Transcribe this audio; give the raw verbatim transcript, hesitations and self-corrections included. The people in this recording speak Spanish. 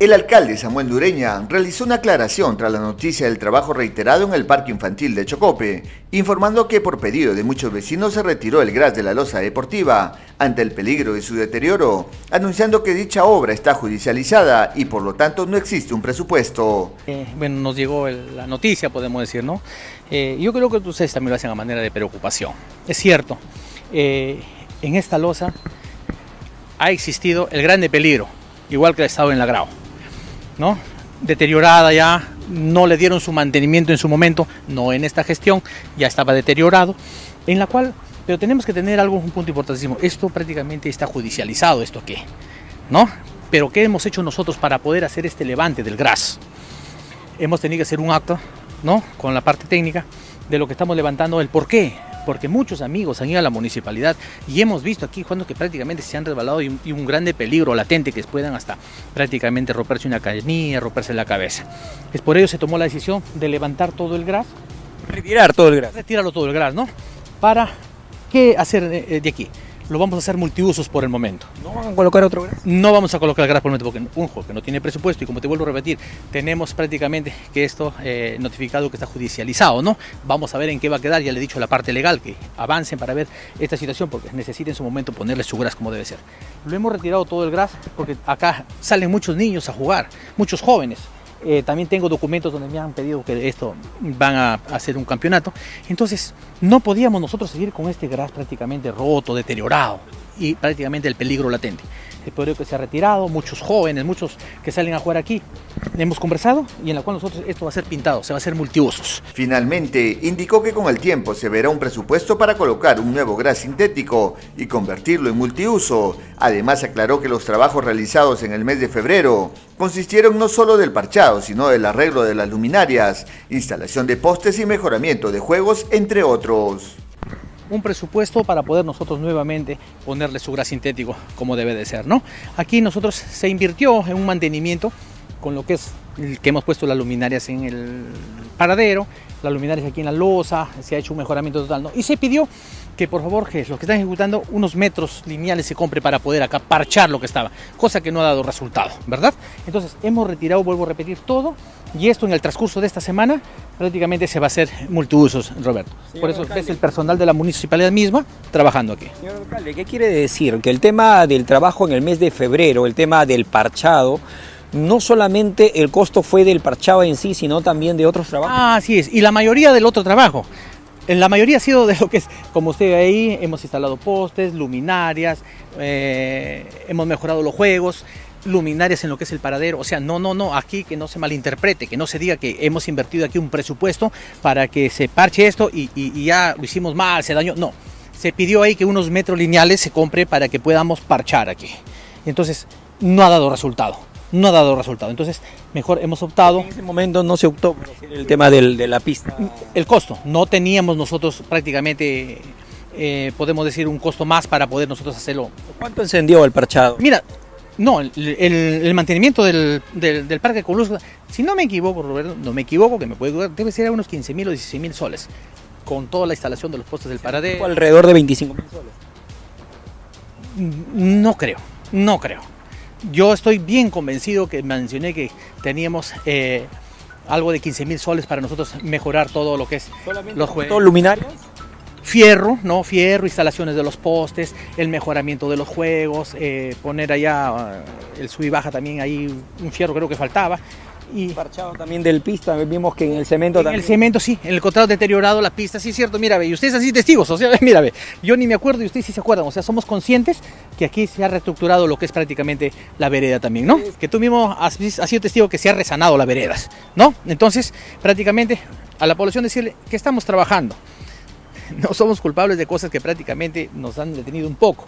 El alcalde Samuel Dureña realizó una aclaración tras la noticia del trabajo reiterado en el Parque Infantil de Chocope, informando que por pedido de muchos vecinos se retiró el gras de la losa deportiva ante el peligro de su deterioro, anunciando que dicha obra está judicializada y por lo tanto no existe un presupuesto. Eh, bueno, nos llegó el, la noticia, podemos decir, ¿no? Eh, yo creo que ustedes también lo hacen a manera de preocupación. Es cierto, eh, en esta losa ha existido el grande peligro, igual que ha estado en la Grau, ¿no? Deteriorada ya, no le dieron su mantenimiento en su momento, no en esta gestión, ya estaba deteriorado, en la cual, pero tenemos que tener algo, un punto importantísimo, esto prácticamente está judicializado, esto qué, ¿no? Pero ¿qué hemos hecho nosotros para poder hacer este levante del gras? Hemos tenido que hacer un acto, ¿no?, con la parte técnica de lo que estamos levantando, el por qué, porque muchos amigos han ido a la municipalidad y hemos visto aquí cuando que prácticamente se han resbalado y un, y un grande peligro latente que puedan hasta prácticamente romperse una canilla, romperse la cabeza. Es por ello se tomó la decisión de levantar todo el gras. Retirar todo el gras. Retirarlo todo el gras, ¿no? ¿Para qué hacer de aquí? Lo vamos a hacer multiusos por el momento. ¿No van a colocar otro gras? No vamos a colocar gras por el momento porque, unjo, que no tiene presupuesto y como te vuelvo a repetir, tenemos prácticamente que esto eh, notificado que está judicializado, ¿no? Vamos a ver en qué va a quedar, ya le he dicho a la parte legal que avancen para ver esta situación porque necesita en su momento ponerle su gras como debe ser. Lo hemos retirado todo el gras porque acá salen muchos niños a jugar, muchos jóvenes. Eh, también tengo documentos donde me han pedido que esto van a hacer un campeonato. Entonces, no podíamos nosotros seguir con este gras prácticamente roto, deteriorado y prácticamente el peligro latente. El peligro que se ha retirado, muchos jóvenes, muchos que salen a jugar aquí. Hemos conversado y en la cual nosotros esto va a ser pintado, se va a hacer multiusos. Finalmente, indicó que con el tiempo se verá un presupuesto para colocar un nuevo gras sintético y convertirlo en multiuso. Además, aclaró que los trabajos realizados en el mes de febrero consistieron no solo del parchado, sino del arreglo de las luminarias, instalación de postes y mejoramiento de juegos, entre otros. Un presupuesto para poder nosotros nuevamente ponerle su gras sintético como debe de ser, ¿no? Aquí nosotros se invirtió en un mantenimiento con lo que es el que hemos puesto las luminarias en el paradero, las luminarias aquí en la losa, se ha hecho un mejoramiento total, ¿no? Y se pidió que por favor que los que están ejecutando unos metros lineales se compre para poder acá parchar lo que estaba, cosa que no ha dado resultado, ¿verdad? Entonces hemos retirado, vuelvo a repetir, todo y esto en el transcurso de esta semana prácticamente se va a hacer multiusos, Roberto. Señor, por eso alcalde, es el personal de la municipalidad misma trabajando aquí. Señor alcalde, ¿qué quiere decir? Que el tema del trabajo en el mes de febrero, el tema del parchado, no solamente el costo fue del parchado en sí, sino también de otros trabajos. Ah, así es, y la mayoría del otro trabajo. La mayoría ha sido de lo que es, como usted ve ahí, hemos instalado postes, luminarias, eh, hemos mejorado los juegos, luminarias en lo que es el paradero, o sea, no, no, no, aquí que no se malinterprete, que no se diga que hemos invertido aquí un presupuesto para que se parche esto y, y, y ya lo hicimos mal, se dañó, no. Se pidió ahí que unos metros lineales se compre para que podamos parchar aquí. Entonces, no ha dado resultado. No ha dado resultado, entonces mejor hemos optado. En ese momento no se optó por hacer el tema del, de la pista. El costo, no teníamos nosotros prácticamente, eh, podemos decir, un costo más para poder nosotros hacerlo. ¿Cuánto encendió el parchado? Mira, no, el, el, el mantenimiento del, del, del parque Coluzco, si no me equivoco, Roberto, no me equivoco, que me puede dudar, debe ser a unos quince mil o dieciséis mil soles, con toda la instalación de los postes del paradero. Alrededor de veinticinco mil soles. No creo, no creo. Yo estoy bien convencido que mencioné que teníamos eh, algo de quince mil soles para nosotros mejorar todo lo que es los juegos. ¿Todo luminarias? Fierro, ¿no? Fierro, instalaciones de los postes, el mejoramiento de los juegos, eh, poner allá el sub y baja también, ahí un fierro creo que faltaba. Y parchado también del pista, vimos que en el cemento en también. El cemento sí, en el contrato deteriorado, la pista, sí es cierto, mira, ve, y ustedes así testigos, o sea, mira, ve, yo ni me acuerdo y ustedes sí se acuerdan, o sea, somos conscientes que aquí se ha reestructurado lo que es prácticamente la vereda también, ¿no? Que tú mismo has, has sido testigo que se ha resanado las veredas, ¿no? Entonces, prácticamente a la población decirle que estamos trabajando, no somos culpables de cosas que prácticamente nos han detenido un poco.